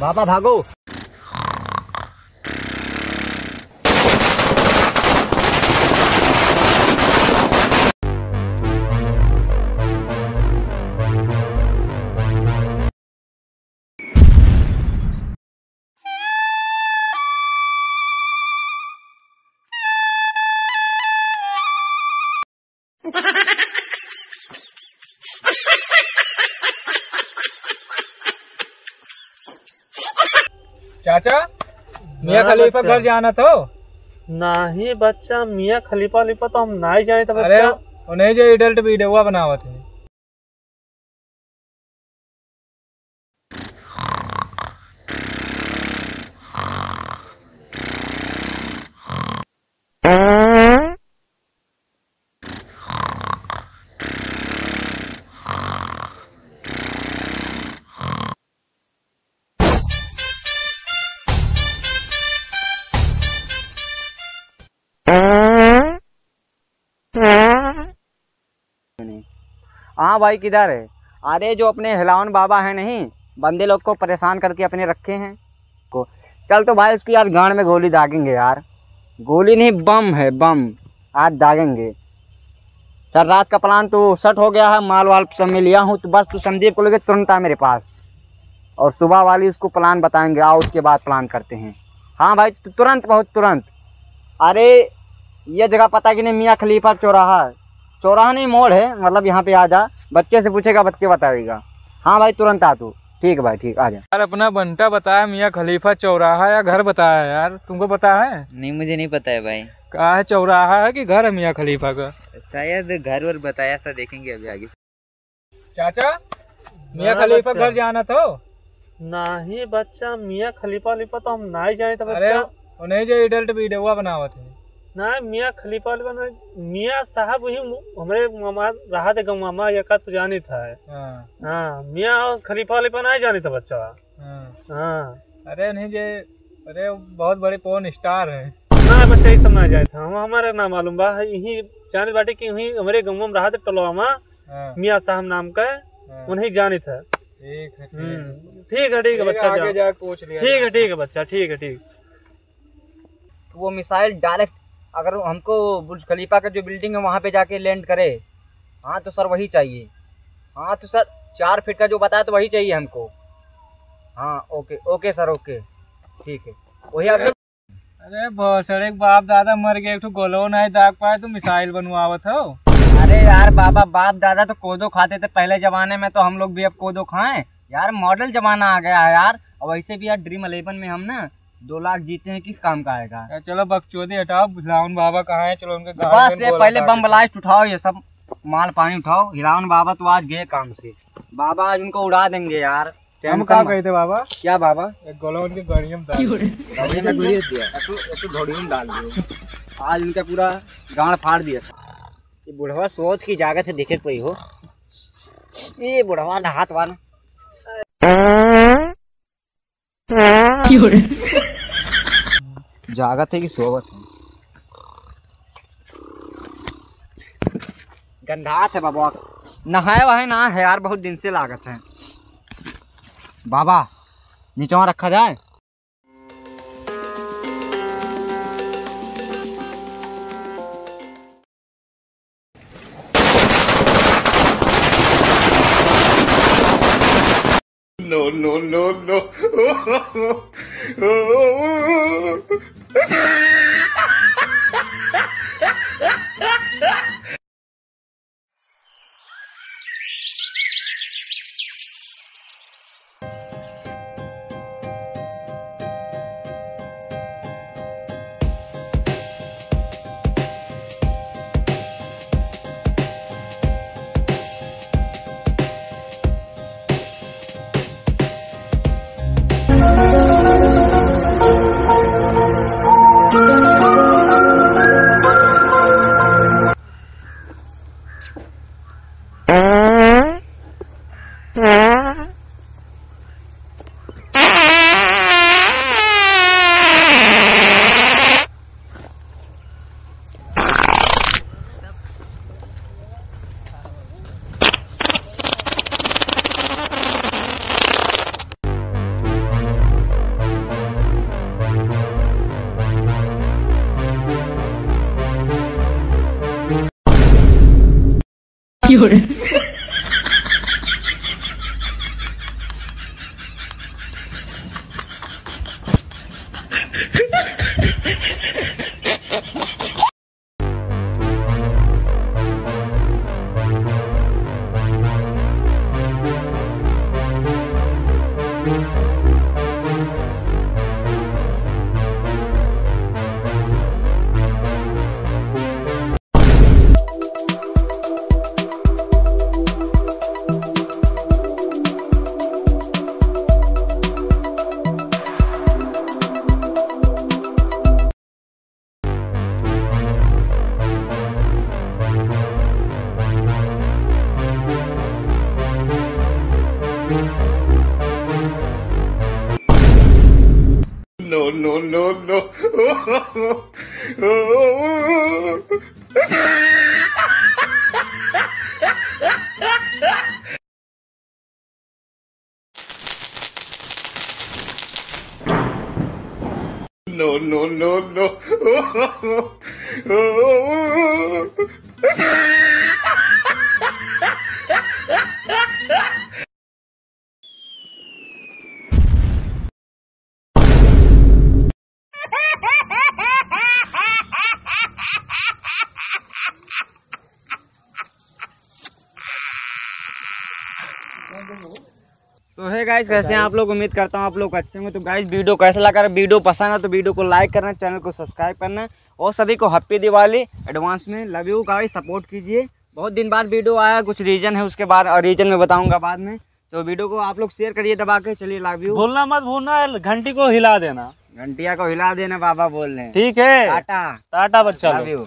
बाबा भागो। चाचा मियाँ खलीफा घर जाना तो नहीं बच्चा, मियाँ खलीफा लिपा तो हम नहीं जाए तो बच्चा। अरे उन्हें जो एडल्ट वीडियो बनावत है। हाँ भाई किधर है? अरे जो अपने हिलावन बाबा है नहीं, बंदे लोग को परेशान करके अपने रखे हैं को। चल तो भाई उसकी यार गांड में गोली दागेंगे यार। गोली नहीं बम है, बम आज दागेंगे। चल रात का प्लान तो सेट हो गया है, माल वाल सब में लिया हूँ, तो बस तू संदीप को लेके तुरंत आ मेरे पास और सुबह वाली उसको प्लान बताएंगे। आओ उसके बाद प्लान करते हैं। हाँ भाई तुरंत, बहुत तुरंत। अरे यह जगह पता कि नहीं, मियाँ खलीफा चौराहा, चौराहा नहीं मोड़ है, मतलब यहाँ पे आ जा, बच्चे से पूछेगा बच्चे बताएगा। हाँ भाई तुरंत आ तू। ठीक है भाई, ठीक आ जा। यार अपना बंटा बताया मियाँ खलीफा चौराहा या घर बताया यार, तुमको पता है? नहीं मुझे नहीं पता है भाई। कहा है चौराहा है कि घर है मियाँ खलीफा का? शायद घर और बताया था, देखेंगे अभी आगे। चाचा मियाँ खलीफा घर जाना तो नहीं बच्चा, मियाँ खलीफा लिपा तो हम नहीं जाए तो बच्चा। उन्हें जो एडल्ट वीडियो बनावत है ना, मियाँ खलीफा मियाँ साहब ही हमारे मामा रहा थे, गौ मामा या का तो जानी था। हाँ मियाँ खलीफा लिपन आए जाने था बच्चा। हाँ अरे नहीं जे, अरे बहुत बड़े पोर्न स्टार है ना बच्चा, ही समझ जाए था। हम हमारे ना मालूम बा यही जाने बाटे की वही हमारे गौ रहा थे टलवामा, मियाँ साहब नाम का उन्हें जाने था। ठीक है बच्चा, ठीक है बच्चा, ठीक। वो मिसाइल डायरेक्ट अगर हमको बुर्ज खलीफा का जो बिल्डिंग है वहाँ पे जाके लैंड करे। हाँ तो सर वही चाहिए। हाँ तो सर 4 फीट का जो बताया तो वही चाहिए हमको। हाँ ओके सर, ओके ठीक है वही। अरे बहुत सर एक बाप दादा मर गए, एक गोलो नहीं दाग पाए तो मिसाइल बनवावत हो। अरे यार बाबा बाप दादा तो कोदो खाते थे पहले जमाने में, तो हम लोग भी अब कोदो खाएं यार। मॉडल जमाना आ गया है यार। और वैसे भी यार ड्रीम 11 में हम ना 2 लाख जीते हैं, किस काम का आएगा। चलो बकचोदी हटाओ, हिलावन बाबा कहाँ है, चलो उनके बस से पहले बम ब्लास्ट उठाओ, ये सब माल पानी उठाओ। हिलावन बाबा तो आज गए काम से, बाबा आज उनको उड़ा देंगे यार। हम क्या कहे थे बाबा? क्या बाबा? एक गोला उनके गाड़ियों में डाल दिया, आज उनका पूरा गांड फाड़ दिया। ये बुढ़वा सोच की जागत है, देखे कोई हो ये बुढ़वा ना हाथ वाला। जागत है कि सोवत है, गंधात है बाबा। नहाए वहाए ना है यार, बहुत दिन से लागत है बाबा। नीचवा रखा जाए। No. तो है गाइस, कैसे हैं आप लोग? उम्मीद करता हूँ आप लोग अच्छे होंगे। तो गाइस वीडियो कैसा लगा? वीडियो पसंद है तो वीडियो को लाइक करना, चैनल को सब्सक्राइब करना और सभी को हैप्पी दिवाली एडवांस में। लव यू गाइस, सपोर्ट कीजिए। बहुत दिन बाद वीडियो आया, कुछ रीज़न है उसके बाद और रीज़न में बताऊँगा बाद में। तो वीडियो को आप लोग शेयर करिए दबा के। चलिए लव यू बोलना मत भूलना, घंटी को हिला देना, घंटिया को हिला देना, बाबा बोल रहे हैं। ठीक है, टाटा टाटा बच्चा, लव यू।